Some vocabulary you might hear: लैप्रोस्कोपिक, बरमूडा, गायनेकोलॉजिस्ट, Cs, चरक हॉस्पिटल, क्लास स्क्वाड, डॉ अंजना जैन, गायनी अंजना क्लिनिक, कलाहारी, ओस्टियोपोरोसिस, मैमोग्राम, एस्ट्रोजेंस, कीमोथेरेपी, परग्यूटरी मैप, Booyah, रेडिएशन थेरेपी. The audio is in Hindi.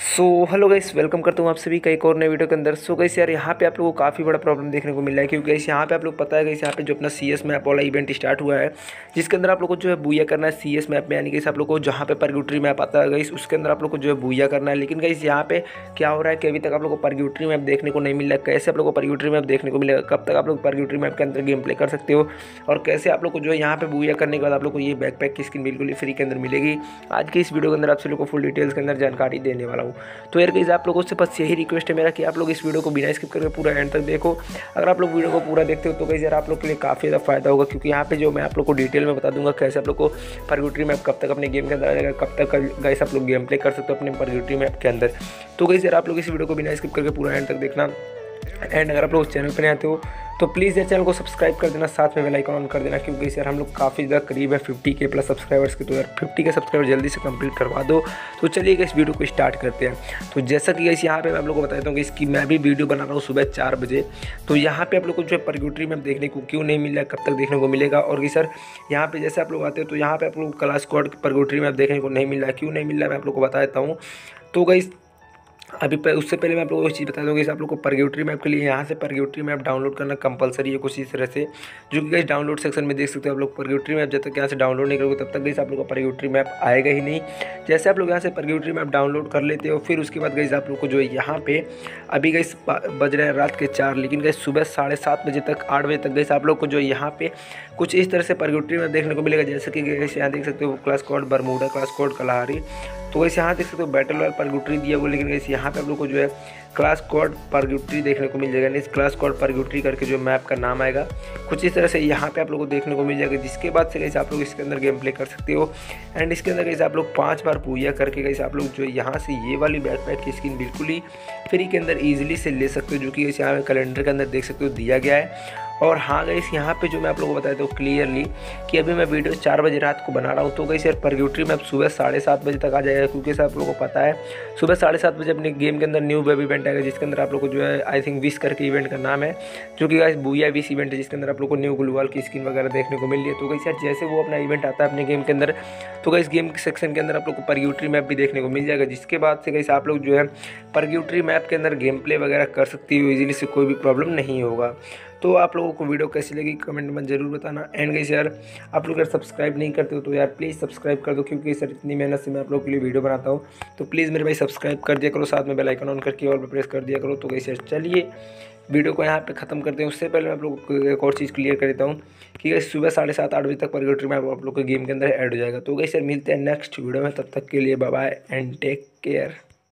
सो हेलो गाइस, वेलकम करता हूँ आप सभी का एक और नए वीडियो के अंदर। सो गाइस यार, यहाँ पे आप लोगों को काफ़ी बड़ा प्रॉब्लम देखने को मिला है, क्योंकि गाइस यहाँ पे आप लोग पता है गाइस यहाँ पे जो अपना सीएस मैप वाला इवेंट स्टार्ट हुआ है, जिसके अंदर आप लोग को जो है बूया करना है सीएस मैप में। यानी कि आप लोग को जहाँ पे परग्यूटरी मैप आता है गाइस, उसके अंदर आप लोग को जो है बूया करना है। लेकिन गाइस यहाँ पे क्या हो रहा है कि अभी तक आप लोग को परग्यूटरी मैप देखने को नहीं मिला। कैसे आप लोग को परग्यूटरी मैप देखने को मिलेगा, कब तक आप लोग परग्यूटरी मैप के अंदर गेम प्ले कर सकते हो, और कैसे आप लोग को जो है यहाँ पे बूया करने के बाद आप लोग को ये बैकपैक की स्किन बिल्कुल फ्री के अंदर मिलेगी। आज की इस वीडियो के अंदर आप सभी लोग को फुल डिटेल्स के अंदर जानकारी देने वाला हूँ। तो यार गाइस, आप लोगों से बस यही रिक्वेस्ट है मेरा कि आप लोग इस वीडियो को बिना स्किप करके पूरा एंड तक देखो। अगर आप लोग वीडियो को पूरा देखते हो तो गाइस यार आप लोग के लिए काफ़ी ज़्यादा फायदा होगा, क्योंकि यहाँ पे जो मैं आप लोग को डिटेल में बता दूंगा कैसे आप लोग को परग्यूटरी मैप कब तक अपने गेम के अंदर आ जाएगा, कब तक गाइस आप लोग गेम प्ले कर सकते हो अपने परग्यूटरी मैप के अंदर। तो गाइस यार आप लोग इस वीडियो को बिना स्किप करके पूरा एंड तक देखना। एंड अगर आप लोग उस चैनल पर नहीं आते हो तो प्लीज़ यार चैनल को सब्सक्राइब कर देना, साथ में बेल आइकन ऑन कर देना, क्योंकि यार हम लोग काफ़ी ज़्यादा करीब है 50K+ सब्सक्राइबर्स के। तो यार 50 के सब्सक्राइबर जल्दी से कंप्लीट करवा दो। तो चलिए इस वीडियो को स्टार्ट करते हैं। तो जैसा कि गाइस यहाँ पे मैं आप लोग को बता देता हूँ कि इसकी मैं भी वीडियो बना रहा हूँ सुबह 4 बजे। तो यहाँ पे आप लोग को जो है परग्यूटरी मैप देखने को क्यों नहीं मिला, कब तक देखने को मिलेगा, और कि सर यहाँ पर जैसे आप लोग आते हो तो यहाँ पर आप लोग क्लास स्क्वाड परग्यूटरी मैप देखने को नहीं मिल रहा। क्यों नहीं मिल रहा मैं आप लोग को बता देता हूँ। तो गाइस अभी उससे पहले मैं आप लोगों को एक चीज़ बता दूँ कि आप लोग को परग्यूटरी मैप के लिए यहाँ से परग्यूटरी मैप डाउनलोड करना कंपलसरी है कुछ इस तरह से, जो कि गाइस डाउनलोड सेक्शन में देख सकते हो आप लोग। परग्यूटरी मैप जब तक यहाँ से डाउनलोड नहीं करोगे तब तक गाइस आप लोग का परग्यूटरी मैप आएगा ही नहीं। जैसे आप लोग यहाँ से परग्यूटरी मैप डाउनलोड कर लेते हो, फिर उसके बाद गाइस आप लोग को जो है यहाँ पे अभी गाइस बज रहे हैं रात के 4, लेकिन गाइस सुबह 7:30 बजे तक 8 बजे तक गाइस आप लोग को जो है यहाँ पे कुछ इस तरह से परग्यूटरी मैप देखने को मिलेगा। जैसे कि गाइस यहाँ देख सकते हो class code बरमूडा, class code कलाहारी। तो वैसे यहाँ देख सकते हो बैटल रॉयल परग्यूटरी दिया हुआ, लेकिन वैसे यहाँ पे आप लोग को जो है क्लास स्क्वाड परग्यूटरी देखने को मिल जाएगा। इस क्लास स्क्वाड परग्यूटरी करके जो मैप का नाम आएगा कुछ इस तरह से यहाँ पे आप लोग को देखने को मिल जाएगा, जिसके बाद से कैसे आप लोग इसके अंदर गेम प्ले कर सकते हो। एंड इसके अंदर कैसे आप लोग 5 बार पूजा करके कैसे आप लोग जो यहाँ से ये वाली बैकपैक की स्किन बिल्कुल ही फ्री के अंदर ईजिली से ले सकते हो, जो कि यहाँ पे कैलेंडर के अंदर देख सकते हो दिया गया है। और हाँ गाइस, यहाँ पे जो मैं आप लोगों को बताता हूँ क्लियरली कि अभी मैं वीडियो 4 बजे रात को बना रहा हूँ। तो गाइस यार परग्यूटरी मैप सुबह 7:30 बजे तक आ जाएगा, क्योंकि आप लोगों को पता है सुबह 7:30 बजे अपने गेम के अंदर न्यू वेब इवेंट आएगा, जिसके अंदर आप लोग को जो है आई थिंक विश करके इवेंट का नाम है, जो कि गाइस बूया विश इवेंट है, जिसके अंदर आप लोग को न्यू ग्लोबल की स्किन वगैरह देखने को मिल रही है। तो गाइस यार जैसे वो अपना इवेंट आता है अपने गेम के अंदर, तो गाइस गेम सेक्शन के अंदर आप लोग को परग्यूटरी मैप भी देखने को मिल जाएगा, जिसके बाद से गाइस आप लोग जो है परग्यूटरी मैप के अंदर गेम प्ले वगैरह कर सकती हो इजीली से, कोई भी प्रॉब्लम नहीं होगा। तो आप लोगों को वीडियो कैसी लगी कमेंट में ज़रूर बताना। एंड गाइस यार आप लोग अगर सब्सक्राइब नहीं करते हो तो यार प्लीज़ सब्सक्राइब कर दो, क्योंकि सर इतनी मेहनत से मैं आप लोगों के लिए वीडियो बनाता हूँ। तो प्लीज़ मेरे भाई सब्सक्राइब कर दिया करो, साथ में बेल आइकन ऑन करके और भी प्रेस कर दिया करो। तो गाइस यार चलिए वीडियो को यहाँ पे ख़त्म करते हैं। उससे पहले मैं आप लोग को एक और चीज़ क्लियर कर देता हूँ कि गाइस सुबह 7:30 8 बजे तक परग्यूटरी मैप आप लोग के गेम के अंदर ऐड हो जाएगा। तो गाइस यार मिलते हैं नेक्स्ट वीडियो में, तब तक के लिए bye bye and take care.